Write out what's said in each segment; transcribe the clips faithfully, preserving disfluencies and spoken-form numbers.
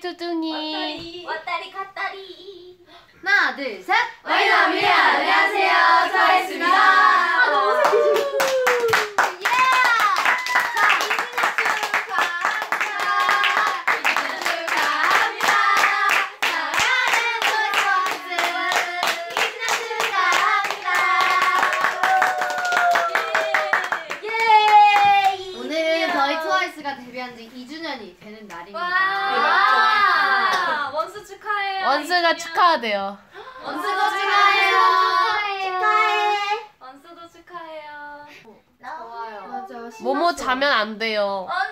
뚜둥이의 투둥이. 왔다리 갔다리. 하나, 둘, 셋. 와이너 미래 안녕하세요. 좋아했습니다. 아, 너무 재밌어. 데뷔한 지 이 주년이 되는 날입니다. 와! 원수 축하해요. 원수가 축하돼요. 원수도 축하해요. 축하해. 원수도 축하해요. 좋아요. 맞아. 모모 자면 안 돼요. 안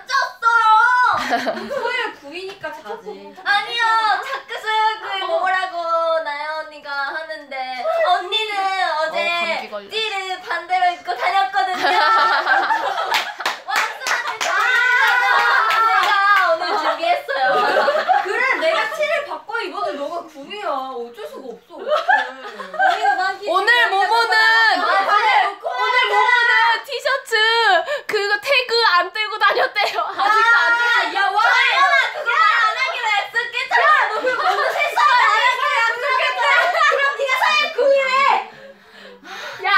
잤어요. 토요일 구일이니까 자지. 아니요. 자꾸 수요일 구일 먹으라고 나야 언니가 하는데 언니는 어제 띠를 반대로 입고 다녔거든요. 그래 내가 티를 바꿔 입어도 너가 구이야. 어쩔 수가 없어. 오늘 모모는 오늘 모모는 티셔츠 그거 태그 안 들고 다녔대요. 아직도 안 들고. 야 와. 나 그거 말 안 하기로 했었겠다. 야 너 그거 먼저 실수를 안 하기로 했었겠다. 그럼 네가 사야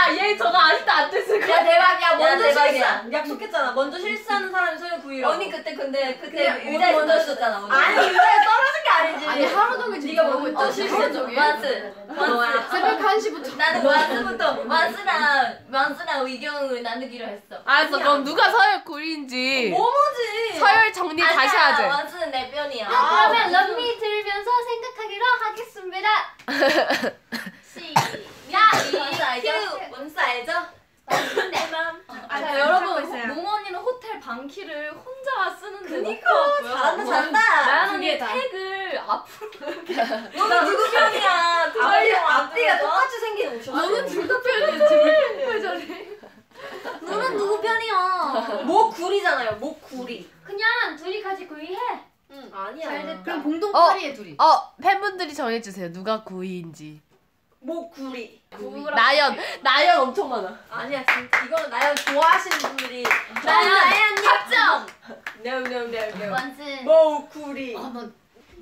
구이래. 야 얘 저거 아직도 안 됐을 거야. 야 대박이야. 먼저 실수야. 약속했잖아. 먼저 실수하는 사람이 서야 구이라고. 언니 그때 근데 그때 의자에 떨어졌잖아. 아니 의자에 떨어진 게 아니지. 아니 하루 종일 네가 먹고 또 실수적이야. 만스. 만스. 새벽 한 시부터. 나는 만스부터. 만스랑 만스랑 의경을 나누기로 했어. 알았어. 그럼 누가 서열 구인지. 뭐뭐지. 서열 정리 다시 하자. 만스는 내 편이야. 그러면 럼미 들으면서 생각하기로 하겠습니다. 야, 뭔지 알죠? 뭔지 알죠? 내 맘. 아, 여러분, 모모 언니는 호텔 방키를 혼자 쓰는데. 그니까, 잘한다, 잘한다. 나연 언니 택을 앞으로. 너는 누구 편이야? 앞뒤가 똑같이 생긴 옷이야. 너는 누구 편이야? 왜 저래? 너는 누구 편이야? 목 구리잖아요, 목 구리. 그냥 둘이 같이 구이해. 응, 아니야. 그럼 공동 팔 위에 둘이. 어, 팬분들이 정해주세요. 누가 구이인지. 목구리. 나연! 나연 엄청 많아. 아니야 진짜 이거는 나연 좋아하시는 분들이. 나연! 나연님! 합정! 네옹네옹네옹 완전 목구리. 아 나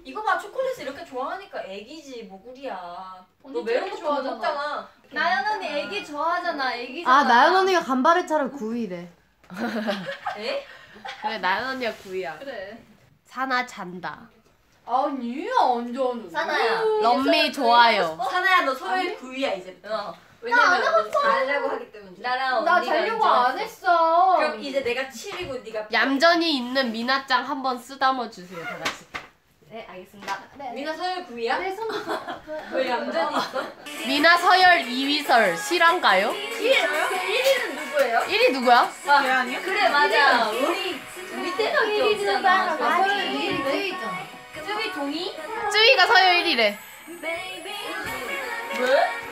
이거 봐 초콜릿을 이렇게 좋아하니까 애기지 모구리야. 너 매운 거 좋아하잖아. 나연 언니 애기 좋아하잖아. 애기잖아. 아 나연 언니가 간발의 차를 구이래. 에? 그래 나연 언니가 구이야. 그래. 사나 잔다. 아니야 완전 사나야 럼미 좋아요. 사나야 너 서열 구위야 이제. 어. 왜냐면 자려고 하기 때문에. 나랑 나 자려고 안 했어. 그럼 이제 내가 칠이고 네가 얌전히 있는 미나짱 한번 쓰다듬어 주세요 다 같이. 네 알겠습니다. 네, 미나 서열 구위야? 네 선배님. 왜 얌전히 있어? 미나 서열 이 위설 실한가요? 일 위는 누구예요? 일 위 누구야? 아 그래 맞아. 우리 우리 때가 일 위잖아. 서열 일 위잖아. 쯔위 동의? 쯔위가 서열 일 위래. 왜?